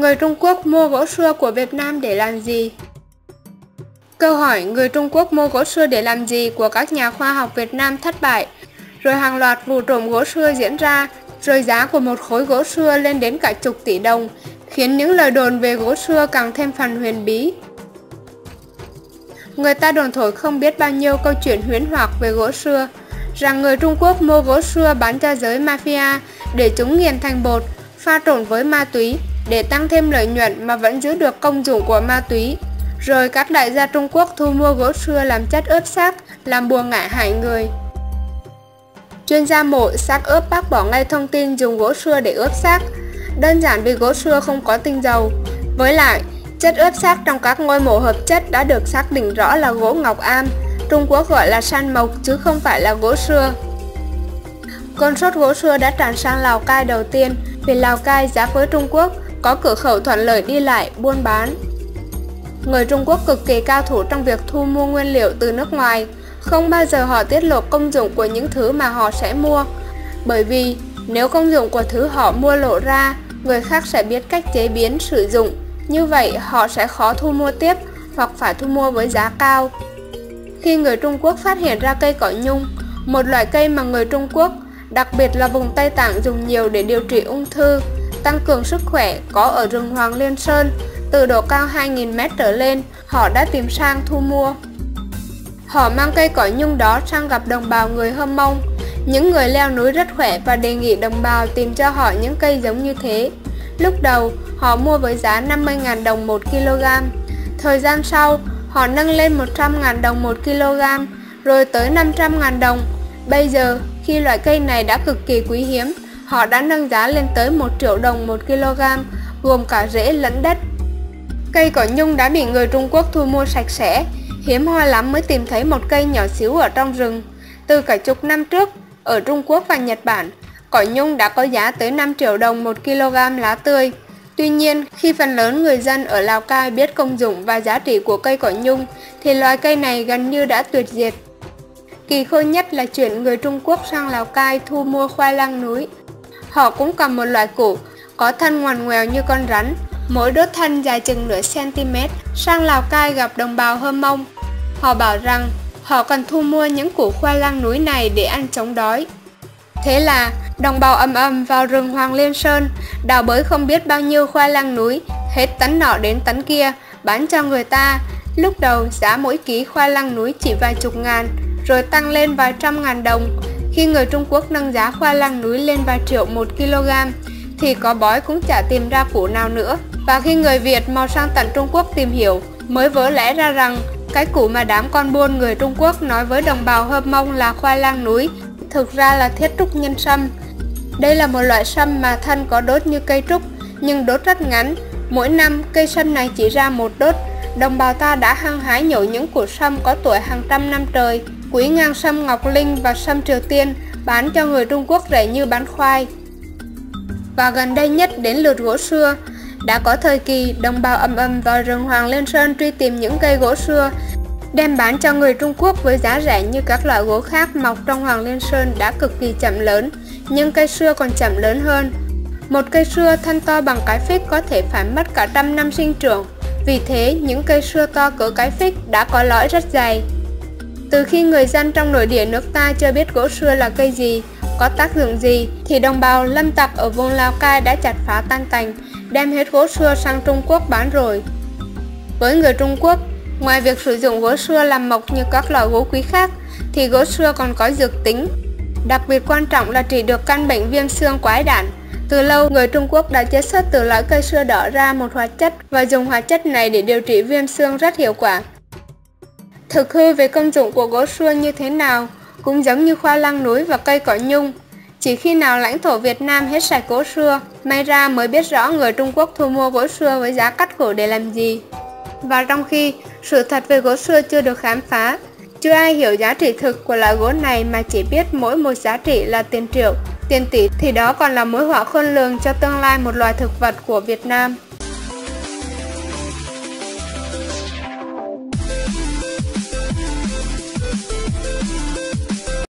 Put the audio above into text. Người Trung Quốc mua gỗ sưa của Việt Nam để làm gì? Câu hỏi người Trung Quốc mua gỗ sưa để làm gì của các nhà khoa học Việt Nam thất bại, rồi hàng loạt vụ trộm gỗ sưa diễn ra, rồi giá của một khối gỗ sưa lên đến cả chục tỷ đồng, khiến những lời đồn về gỗ sưa càng thêm phần huyền bí. Người ta đồn thổi không biết bao nhiêu câu chuyện huyễn hoặc về gỗ sưa, rằng người Trung Quốc mua gỗ sưa bán cho giới mafia để chúng nghiền thành bột, pha trộn với ma túy để tăng thêm lợi nhuận mà vẫn giữ được công dụng của ma túy. Rồi các đại gia Trung Quốc thu mua gỗ sưa làm chất ướp xác, làm bùa ngải hại người. Chuyên gia mộ xác ướp bác bỏ ngay thông tin dùng gỗ sưa để ướp xác, đơn giản vì gỗ sưa không có tinh dầu. Với lại, chất ướp xác trong các ngôi mộ hợp chất đã được xác định rõ là gỗ ngọc am, Trung Quốc gọi là san mộc chứ không phải là gỗ sưa. Cơn sốt gỗ sưa đã tràn sang Lào Cai đầu tiên vì Lào Cai giáp với Trung Quốc, có cửa khẩu thuận lợi đi lại, buôn bán. Người Trung Quốc cực kỳ cao thủ trong việc thu mua nguyên liệu từ nước ngoài, không bao giờ họ tiết lộ công dụng của những thứ mà họ sẽ mua, bởi vì nếu công dụng của thứ họ mua lộ ra, người khác sẽ biết cách chế biến, sử dụng, như vậy họ sẽ khó thu mua tiếp hoặc phải thu mua với giá cao. Khi người Trung Quốc phát hiện ra cây cỏ nhung, một loại cây mà người Trung Quốc, đặc biệt là vùng Tây Tạng dùng nhiều để điều trị ung thư, tăng cường sức khỏe, có ở rừng Hoàng Liên Sơn, từ độ cao 2.000m trở lên, họ đã tìm sang thu mua. Họ mang cây cỏ nhung đó sang gặp đồng bào người Hơ Mông. Những người leo núi rất khỏe và đề nghị đồng bào tìm cho họ những cây giống như thế. Lúc đầu, họ mua với giá 50.000 đồng 1 kg. Thời gian sau, họ nâng lên 100.000 đồng 1 kg, rồi tới 500.000 đồng. Bây giờ, khi loại cây này đã cực kỳ quý hiếm, họ đã nâng giá lên tới 1 triệu đồng 1 kg, gồm cả rễ lẫn đất. Cây cỏ nhung đã bị người Trung Quốc thu mua sạch sẽ, hiếm hoi lắm mới tìm thấy một cây nhỏ xíu ở trong rừng. Từ cả chục năm trước, ở Trung Quốc và Nhật Bản, cỏ nhung đã có giá tới 5 triệu đồng 1 kg lá tươi. Tuy nhiên, khi phần lớn người dân ở Lào Cai biết công dụng và giá trị của cây cỏ nhung, thì loài cây này gần như đã tuyệt diệt. Kỳ khôi nhất là chuyện người Trung Quốc sang Lào Cai thu mua khoai lang núi. Họ cũng cầm một loại củ, có thân ngoằn ngoèo như con rắn, mỗi đốt thân dài chừng nửa cm, sang Lào Cai gặp đồng bào Hơ Mông. Họ bảo rằng họ cần thu mua những củ khoai lang núi này để ăn chống đói. Thế là đồng bào ầm ầm vào rừng Hoàng Liên Sơn, đào bới không biết bao nhiêu khoai lang núi, hết tấn nọ đến tấn kia, bán cho người ta. Lúc đầu giá mỗi ký khoai lang núi chỉ vài chục ngàn, rồi tăng lên vài trăm ngàn đồng. Khi người Trung Quốc nâng giá khoai lang núi lên vài triệu 1 kg, thì có bói cũng chả tìm ra củ nào nữa. Và khi người Việt mau sang tận Trung Quốc tìm hiểu, mới vỡ lẽ ra rằng cái củ mà đám con buôn người Trung Quốc nói với đồng bào Hơ Mông là khoai lang núi, thực ra là thiết trúc nhân sâm. Đây là một loại sâm mà thân có đốt như cây trúc, nhưng đốt rất ngắn. Mỗi năm, cây sâm này chỉ ra một đốt. Đồng bào ta đã hăng hái nhổ những củ sâm có tuổi hàng trăm năm trời, quỹ ngang sâm Ngọc Linh và sâm Triều Tiên, bán cho người Trung Quốc rẻ như bán khoai. Và gần đây nhất đến lượt gỗ sưa. Đã có thời kỳ đồng bào ầm ầm vào rừng Hoàng Liên Sơn truy tìm những cây gỗ sưa, đem bán cho người Trung Quốc với giá rẻ như các loại gỗ khác mọc trong Hoàng Liên Sơn đã cực kỳ chậm lớn, nhưng cây sưa còn chậm lớn hơn. Một cây sưa thân to bằng cái phích có thể phải mất cả trăm năm sinh trưởng, vì thế những cây sưa to cỡ cái phích đã có lõi rất dày. Từ khi người dân trong nội địa nước ta chưa biết gỗ sưa là cây gì, có tác dụng gì, thì đồng bào lâm tặc ở vùng Lào Cai đã chặt phá tan tành, đem hết gỗ sưa sang Trung Quốc bán rồi. Với người Trung Quốc, ngoài việc sử dụng gỗ sưa làm mộc như các loại gỗ quý khác, thì gỗ sưa còn có dược tính. Đặc biệt quan trọng là trị được căn bệnh viêm xương quái đản. Từ lâu, người Trung Quốc đã chế xuất từ loại cây sưa đỏ ra một hoạt chất và dùng hoạt chất này để điều trị viêm xương rất hiệu quả. Thực hư về công dụng của gỗ sưa như thế nào, cũng giống như khoai lang núi và cây cỏ nhung. Chỉ khi nào lãnh thổ Việt Nam hết sạch gỗ sưa, may ra mới biết rõ người Trung Quốc thu mua gỗ sưa với giá cắt cổ để làm gì. Và trong khi, sự thật về gỗ sưa chưa được khám phá, chưa ai hiểu giá trị thực của loại gỗ này mà chỉ biết mỗi một giá trị là tiền triệu, tiền tỷ, thì đó còn là mối họa khôn lường cho tương lai một loài thực vật của Việt Nam.